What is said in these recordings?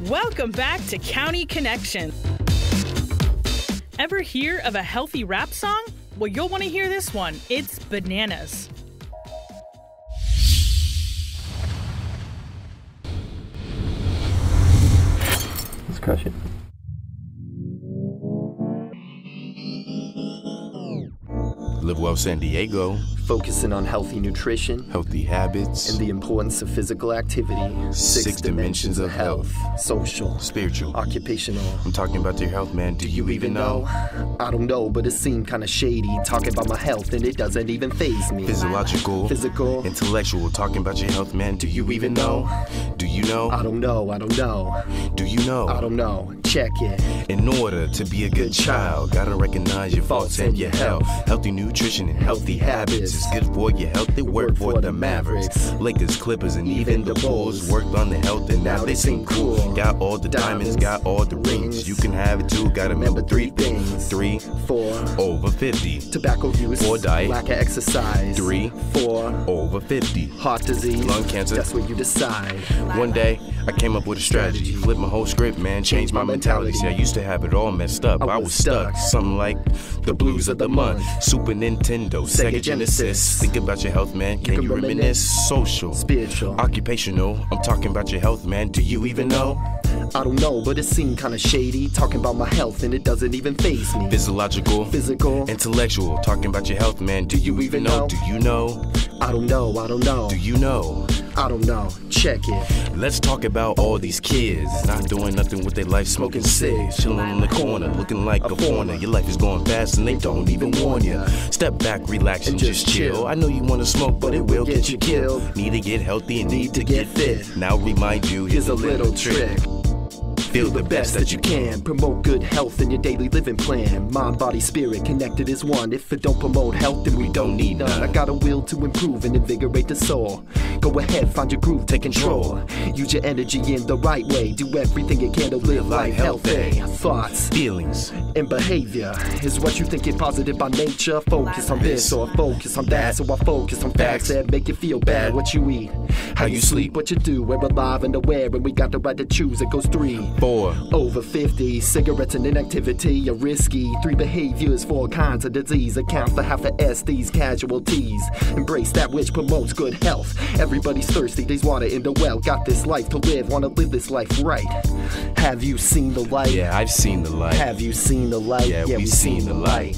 Welcome back to County Connection. Ever hear of a healthy rap song? Well, you'll want to hear this one. It's bananas. Let's crush it. Live Well San Diego. Focusing on healthy nutrition, healthy habits, and the importance of physical activity. Six dimensions of health. Social, spiritual, occupational. I'm talking about your health, man. Do you even know? I don't know, but it seemed kind of shady. Talking about my health and it doesn't even faze me. Physiological, physical, intellectual. Talking about your health, man. Do you even know? Do you know? I don't know. I don't know. Do you know? I don't know. Check it. In order to be a good child, gotta recognize your faults and your health. Healthy nutrition and healthy habits is good for your health. They work for the Mavericks, Lakers, Clippers, and even the Bulls. Worked on the health and now they seem cool. Got all the diamonds, got all the rings. You can have it too. Gotta remember three things. 3, 4, over 50. Tobacco use, poor diet, lack of exercise. 3, 4, over 50. Heart disease, lung cancer. That's what you decide. One day I came up with a strategy. Flipped my whole script, man. Changed my mentality. See, I used to have it all messed up. I was stuck. Something like the blues of the month. Super Nintendo, Sega Genesis. Think about your health, man. Can you reminisce? Social, spiritual, occupational. I'm talking about your health, man. Do you even know? I don't know, but it seemed kinda shady. Talking about my health and it doesn't even faze me. Physiological, physical, intellectual. Talking about your health, man. Do you even know? Do you know? I don't know, I don't know. Do you know? I don't know. Check it. Let's talk about all these kids not doing nothing with their life, smoking cigs, chilling in the corner, looking like a foreigner. Your life is going fast and they don't even warn you. Step back, relax, and just chill. I know you want to smoke, but it will get you killed. Need to get healthy and need to get fit. Now remind you, here's a little trick. Feel the best that you can. Promote good health in your daily living plan. Mind, body, spirit, connected as one. If it don't promote health, then we don't need none. I got a will to improve and invigorate the soul. Go ahead, find your groove, take control. Use your energy in the right way. Do everything you can to live life healthy. Thoughts, feelings, and behavior is what you think is positive by nature. Focus on this or focus on that. So I focus on facts that make you feel bad. What you eat, how you sleep, what you do. We're alive and aware and we got the right to choose. It goes 3, 4, over 50. Cigarettes and inactivity are risky. 3 behaviors, 4 kinds of disease. Account for half of these casualties. Embrace that which promotes good health. Everybody's thirsty, there's water in the well. Got this life to live, wanna live this life right. Have you seen the light? Yeah, I've seen the light. Have you seen the light? Yeah, we've seen the light.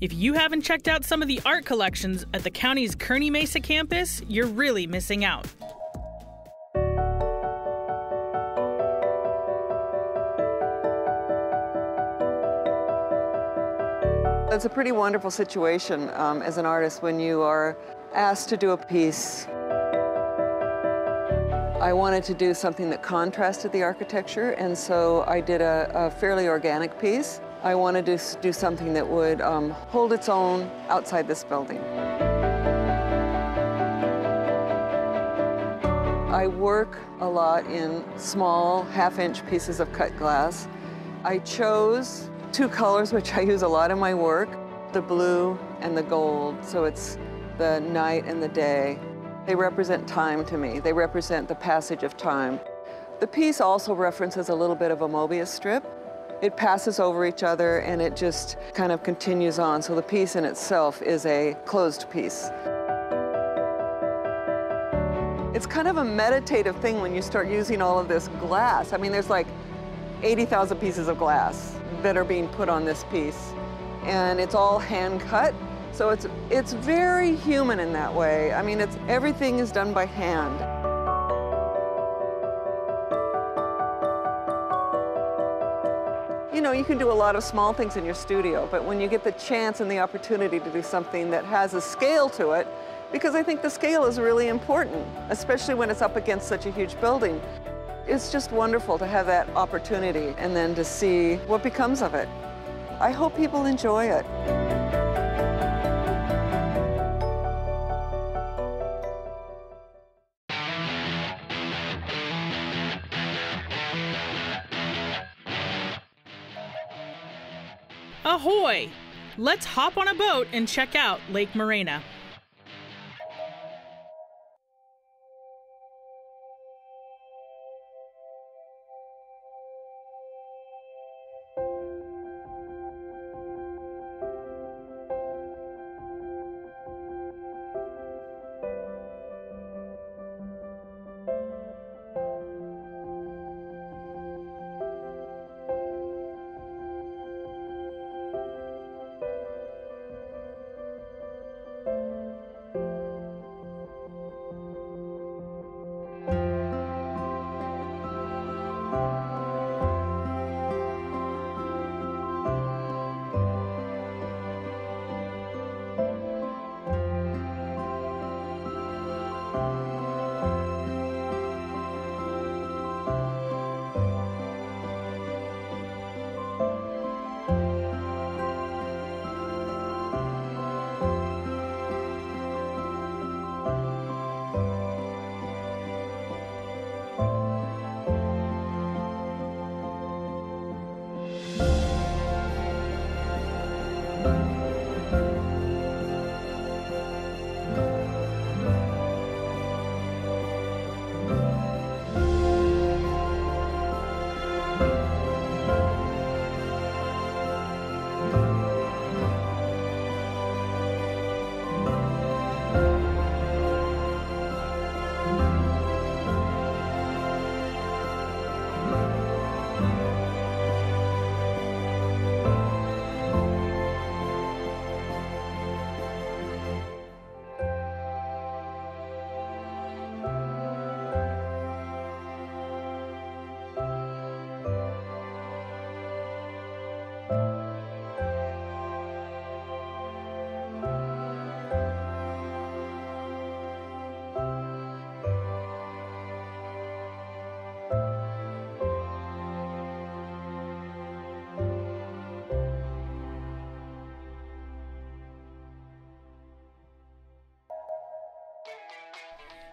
If you haven't checked out some of the art collections at the county's Kearny Mesa campus, you're really missing out. It's a pretty wonderful situation as an artist when you are asked to do a piece. I wanted to do something that contrasted the architecture, and so I did a fairly organic piece. I wanted to do something that would hold its own outside this building. I work a lot in small half-inch pieces of cut glass. I chose 2 colors which I use a lot in my work, the blue and the gold. So it's the night and the day. They represent time to me. They represent the passage of time. The piece also references a little bit of a Möbius strip. It passes over each other and it just kind of continues on. So the piece in itself is a closed piece. It's kind of a meditative thing when you start using all of this glass. I mean, there's like 80,000 pieces of glass that are being put on this piece. And it's all hand cut. So it's very human in that way. I mean, everything is done by hand. You know, you can do a lot of small things in your studio, but when you get the chance and the opportunity to do something that has a scale to it, because I think the scale is really important, especially when it's up against such a huge building. It's just wonderful to have that opportunity and then to see what becomes of it. I hope people enjoy it. Ahoy! Let's hop on a boat and check out Lake Morena.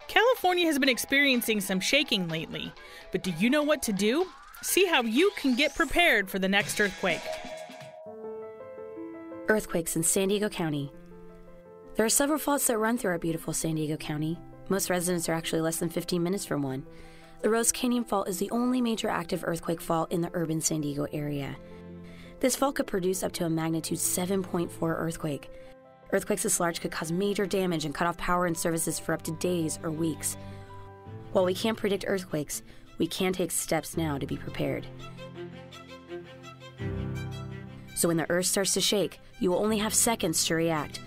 California has been experiencing some shaking lately, but do you know what to do? See how you can get prepared for the next earthquake. Earthquakes in San Diego County. There are several faults that run through our beautiful San Diego County. Most residents are actually less than 15 minutes from one. The Rose Canyon Fault is the only major active earthquake fault in the urban San Diego area. This fault could produce up to a magnitude 7.4 earthquake. Earthquakes this large could cause major damage and cut off power and services for up to days or weeks. While we can't predict earthquakes, we can take steps now to be prepared. So when the earth starts to shake, you will only have seconds to react.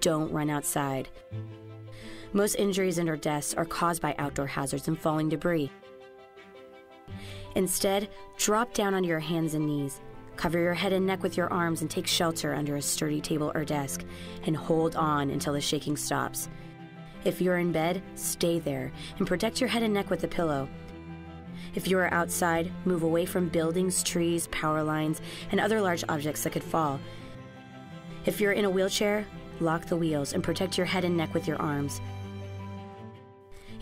Don't run outside. Most injuries and/or deaths are caused by outdoor hazards and falling debris. Instead, drop down onto your hands and knees. Cover your head and neck with your arms and take shelter under a sturdy table or desk, and hold on until the shaking stops. If you're in bed, stay there and protect your head and neck with a pillow. If you are outside, move away from buildings, trees, power lines, and other large objects that could fall. If you're in a wheelchair, lock the wheels and protect your head and neck with your arms.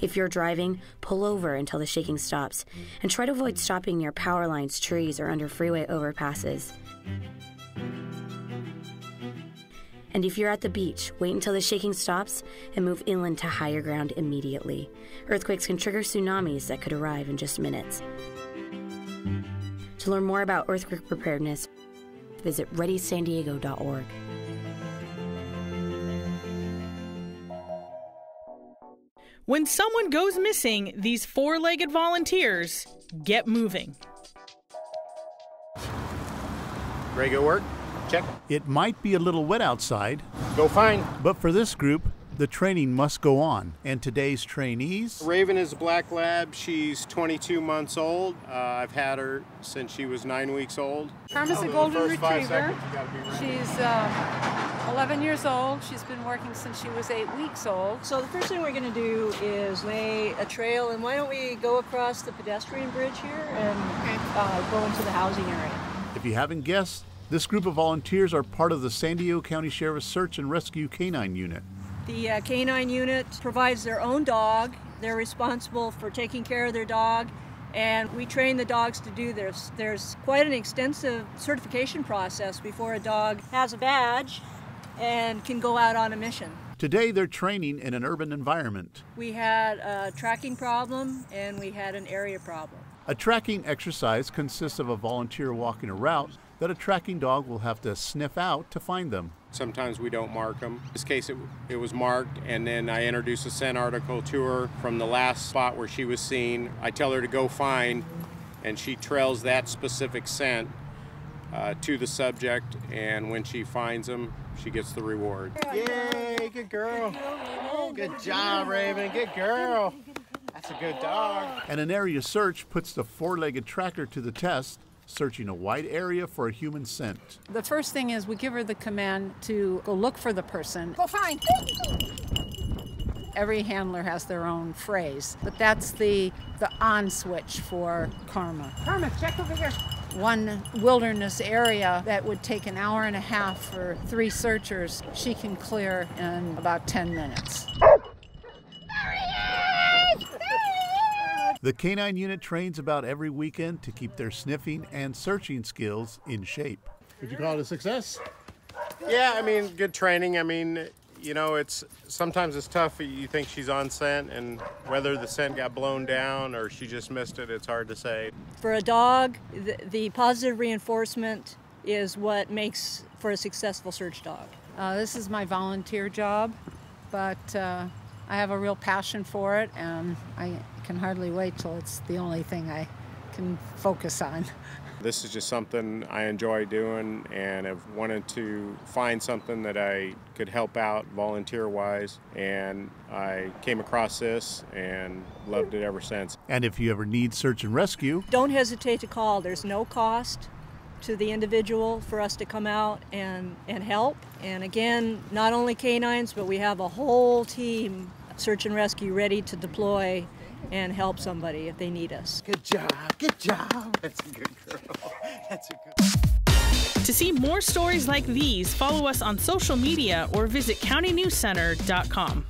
If you're driving, pull over until the shaking stops, and try to avoid stopping near power lines, trees, or under freeway overpasses. And if you're at the beach, wait until the shaking stops and move inland to higher ground immediately. Earthquakes can trigger tsunamis that could arrive in just minutes. To learn more about earthquake preparedness, visit ReadySanDiego.org. When someone goes missing, these four-legged volunteers get moving. Ready to go work? Check. It might be a little wet outside. Go find. But for this group, the training must go on. And today's trainees... Raven is a black lab. She's 22 months old. I've had her since she was 9 weeks old. Carmen's a golden retriever. She's 11 years old. She's been working since she was 8 weeks old. So the first thing we're going to do is lay a trail, and why don't we go across the pedestrian bridge here and go into the housing area. If you haven't guessed, this group of volunteers are part of the San Diego County Sheriff's Search and Rescue Canine Unit. The canine unit provides their own dog. They're responsible for taking care of their dog and we train the dogs to do this. There's quite an extensive certification process before a dog has a badge and can go out on a mission. Today they're training in an urban environment. We had a tracking problem and we had an area problem. A tracking exercise consists of a volunteer walking a route that a tracking dog will have to sniff out to find them. Sometimes we don't mark them. In this case, it was marked, and then I introduce a scent article to her from the last spot where she was seen. I tell her to go find, and she trails that specific scent to the subject, and when she finds them, she gets the reward. Yay, good girl. Good job, Raven. Good girl. That's a good dog. And an area search puts the four-legged tracker to the test, searching a wide area for a human scent. The first thing is we give her the command to go look for the person. Go find. Every handler has their own phrase, but that's the on switch for Karma. Karma, check over here. One wilderness area that would take an hour and a half for 3 searchers, she can clear in about 10 minutes. The canine unit trains about every weekend to keep their sniffing and searching skills in shape. Would you call it a success? Yeah, I mean, good training. I mean, you know, sometimes it's tough. You think she's on scent, and whether the scent got blown down or she just missed it, it's hard to say. For a dog, the positive reinforcement is what makes for a successful search dog. This is my volunteer job, but I have a real passion for it, and I can hardly wait till it's the only thing I can focus on. This is just something I enjoy doing, and I've wanted to find something that I could help out volunteer-wise, and I came across this and loved it ever since. And if you ever need search and rescue, don't hesitate to call. There's no cost to the individual for us to come out and help. And again, not only canines, but we have a whole team search and rescue ready to deploy and help somebody if they need us. Good job, good job. That's a good girl. That's a good. To see more stories like these, follow us on social media or visit countynewscenter.com.